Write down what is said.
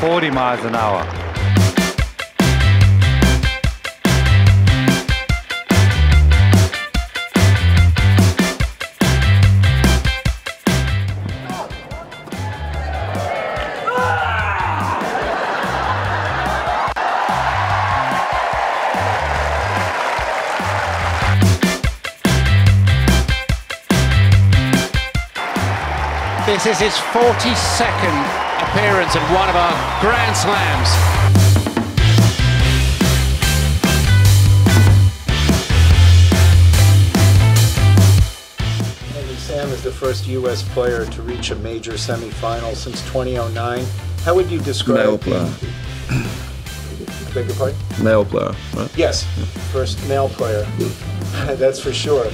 40 miles an hour. This is his 42nd appearance in one of our Grand Slams. Andy Sam is the first US player to reach a major semi-final since 2009. How would you describe... Male player. I beg your pardon? Male player, right? Yes, first male player, that's for sure.